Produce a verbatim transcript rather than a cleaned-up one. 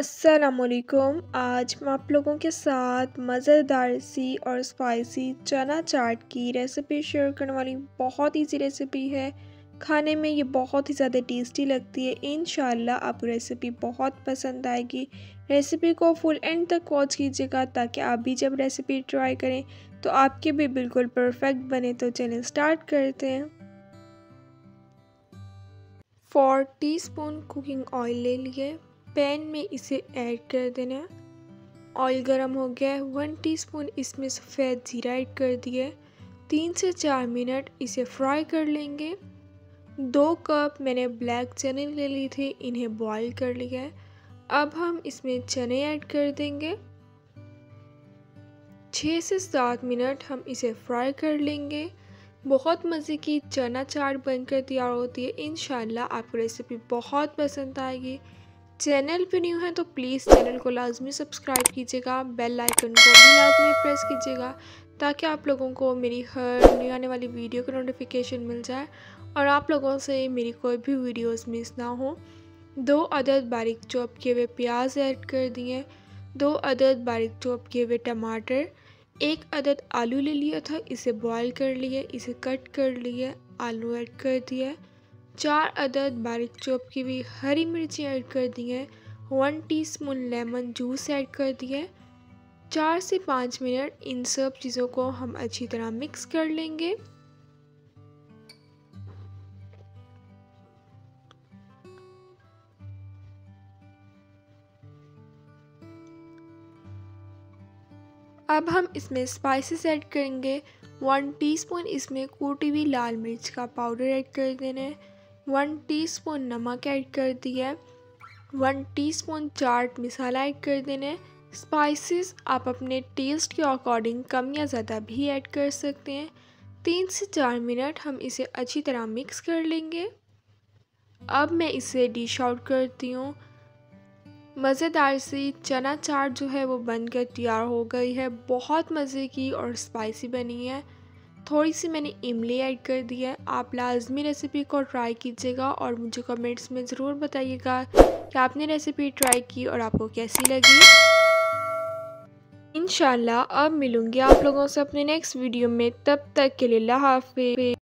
अस्सलामुअलैकुम। आज मैं आप लोगों के साथ मज़ेदार सी और स्पाइसी चना चाट की रेसिपी शेयर करने वाली। बहुत इजी रेसिपी है, खाने में ये बहुत ही ज़्यादा टेस्टी लगती है। इंशाल्लाह आपको रेसिपी बहुत पसंद आएगी। रेसिपी को फुल एंड तक वॉच कीजिएगा ताकि आप भी जब रेसिपी ट्राई करें तो आपके भी बिल्कुल परफेक्ट बने। तो चलिए स्टार्ट करते हैं। चार टीस्पून कुकिंग ऑयल ले लिए, पैन में इसे ऐड कर देना है। ऑयल गरम हो गया है, वन टीस्पून इसमें सफ़ेद ज़ीरा ऐड कर दिया। तीन से चार मिनट इसे फ्राई कर लेंगे। दो कप मैंने ब्लैक चने ले लिए थे, इन्हें बॉईल कर लिया है। अब हम इसमें चने ऐड कर देंगे। छः से सात मिनट हम इसे फ्राई कर लेंगे। बहुत मज़े की चना चाट बनकर तैयार होती है। इंशाल्लाह आपको रेसिपी बहुत पसंद आएगी। चैनल पे न्यू है तो प्लीज़ चैनल को लाजमी सब्सक्राइब कीजिएगा। बेल आइकन को भी लाजमी प्रेस कीजिएगा ताकि आप लोगों को मेरी हर न्यू आने वाली वीडियो का नोटिफिकेशन मिल जाए और आप लोगों से मेरी कोई भी वीडियोस मिस ना हो। दो अदद बारीक चॉप किए हुए प्याज ऐड कर दिए। दो अदद बारीक चॉप किए हुए टमाटर, एक अदद आलू ले लिया था, इसे बॉयल कर लिए, इसे कट कर लिए, आलू ऐड कर दिया। चार अदद बारीक चॉप की हुई हरी मिर्ची ऐड कर दी है। One teaspoon lemon juice add कर दिया है। चार से पाँच मिनट इन सब चीज़ों को हम अच्छी तरह मिक्स कर लेंगे। अब हम इसमें स्पाइसेस ऐड करेंगे। वन टीस्पून इसमें कूटी हुई लाल मिर्च का पाउडर ऐड कर देना है। वन टीस्पून नमक ऐड कर दिया है। One teaspoon chaat masala add कर देना है। स्पाइसेस आप अपने टेस्ट के अकॉर्डिंग कम या ज़्यादा भी ऐड कर सकते हैं। तीन से चार मिनट हम इसे अच्छी तरह मिक्स कर लेंगे। अब मैं इसे डिश आउट करती हूँ। मज़ेदार सी चना चाट जो है वो बनकर तैयार हो गई है। बहुत मज़े की और स्पाइसी बनी है। थोड़ी सी मैंने इमली ऐड कर दी है। आप लाजमी रेसिपी को ट्राई कीजिएगा और मुझे कमेंट्स में ज़रूर बताइएगा कि आपने रेसिपी ट्राई की और आपको कैसी लगी। इंशाल्लाह अब मिलूँगी आप लोगों से अपने नेक्स्ट वीडियो में। तब तक के लिए अल्लाह हाफ़िज़।